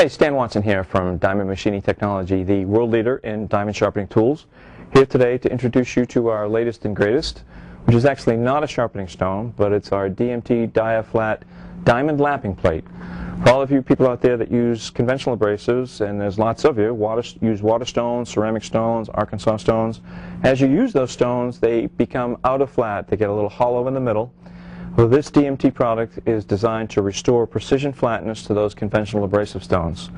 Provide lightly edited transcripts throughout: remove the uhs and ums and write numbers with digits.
Hey, Stan Watson here from Diamond Machining Technology, the world leader in diamond sharpening tools. Here today to introduce you to our latest and greatest, which is actually not a sharpening stone, but it's our DMT DiaFlat diamond lapping plate. For all of you people out there that use conventional abrasives, and there's lots of you, use water stones, ceramic stones, Arkansas stones. As you use those stones, they become out of flat. They get a little hollow in the middle. Well, this DMT product is designed to restore precision flatness to those conventional abrasive stones.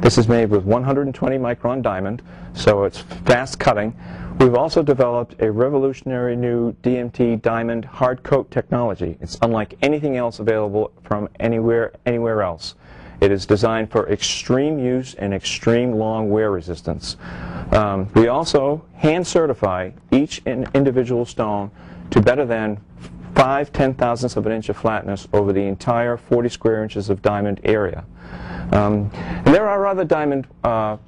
This is made with 120 micron diamond, so it's fast cutting. We've also developed a revolutionary new DMT diamond hard coat technology. It's unlike anything else available from anywhere else. It is designed for extreme use and extreme long wear resistance. We also hand certify each individual stone to better than 5/10,000ths of an inch of flatness over the entire 40 square inches of diamond area. And there are other diamond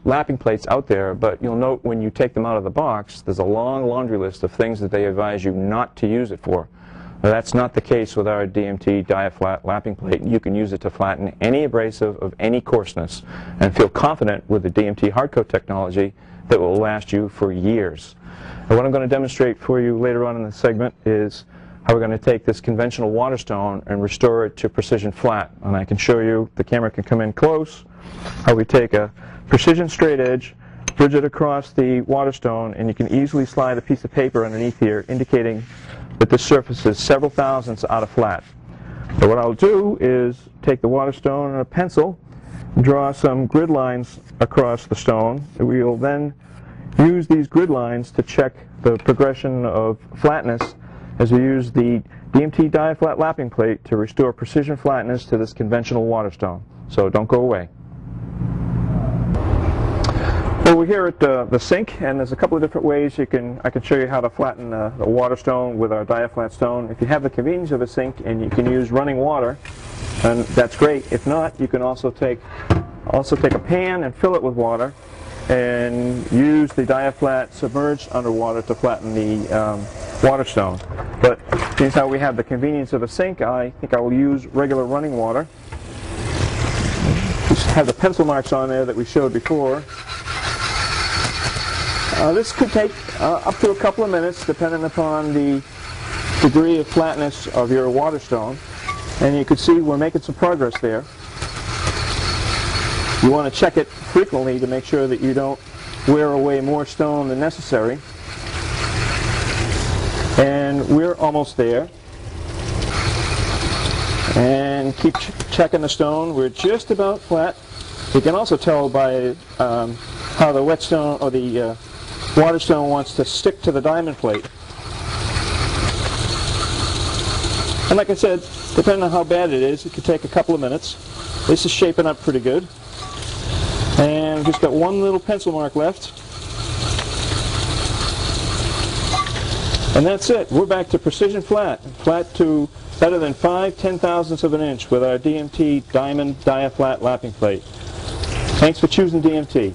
lapping plates out there, but you'll note when you take them out of the box, there's a long laundry list of things that they advise you not to use it for. Now, that's not the case with our DMT DiaFlat lapping plate. You can use it to flatten any abrasive of any coarseness and feel confident with the DMT hardcoat technology that will last you for years. And what I'm going to demonstrate for you later on in the segment is how we're going to take this conventional water stone and restore it to precision flat. And I can show you, the camera can come in close, how we take a precision straight edge, bridge it across the water stone, and you can easily slide a piece of paper underneath here indicating that this surface is several thousandths out of flat. So what I'll do is take the water stone and a pencil, draw some grid lines across the stone. We'll then use these grid lines to check the progression of flatness as we use the DMT DiaFlat lapping plate to restore precision flatness to this conventional water stone. So don't go away. Well, we're here at the sink, and there's a couple of different ways I can show you how to flatten a water stone with our DiaFlat stone. If you have the convenience of a sink and you can use running water, and that's great. If not, you can also take a pan and fill it with water and use the DiaFlat submerged underwater to flatten the water stone. But since now we have the convenience of a sink, I think I will use regular running water. Just have the pencil marks on there that we showed before. This could take up to a couple of minutes depending upon the degree of flatness of your water stone. And you can see we're making some progress there. You want to check it frequently to make sure that you don't wear away more stone than necessary. And we're almost there. And keep checking the stone. We're just about flat. You can also tell by how the whetstone or the water stone wants to stick to the diamond plate. And like I said, depending on how bad it is, it could take a couple of minutes. This is shaping up pretty good. And we've just got one little pencil mark left. And that's it. We're back to precision flat. Flat to better than 5/10,000ths of an inch with our DMT Diamond DiaFlat lapping plate. Thanks for choosing DMT.